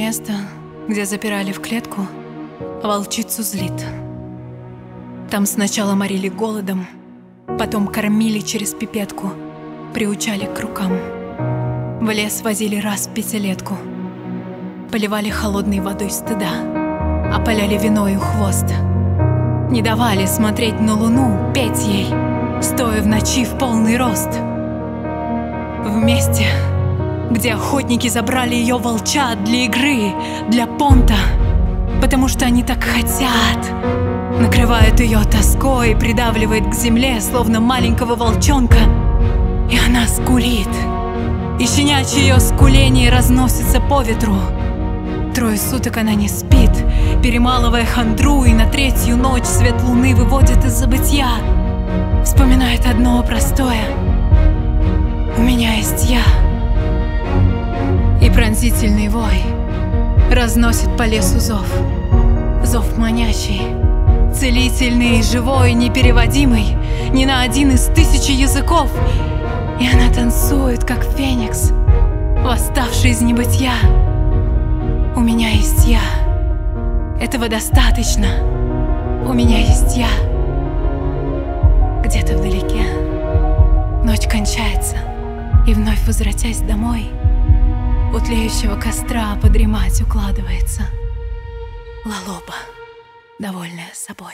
Место, где запирали в клетку, волчицу злит. Там сначала морили голодом, потом кормили через пипетку, приучали к рукам. В лес возили раз в пятилетку, поливали холодной водой стыда, опаляли виною хвост. Не давали смотреть на луну, петь ей, стоя в ночи в полный рост. В месте, где охотники забрали ее волча для игры, для понта, потому что они так хотят. Накрывают ее тоской, придавливает к земле, словно маленького волчонка, и она скулит. И щенячье ее скуление разносится по ветру. Трое суток она не спит, перемалывая хандру, и на третью ночь свет луны выводит из забытья. Вспоминает одно простое: у меня есть я. И пронзительный вой разносит по лесу зов. Зов манящий, целительный и живой, непереводимый ни на один из тысячи языков. И она танцует, как феникс, восставший из небытия. У меня есть я, этого достаточно. У меня есть я. Где-то вдалеке ночь кончается, и вновь возвратясь домой, у тлеющего костра подремать укладывается Ла Лоба, довольная собой.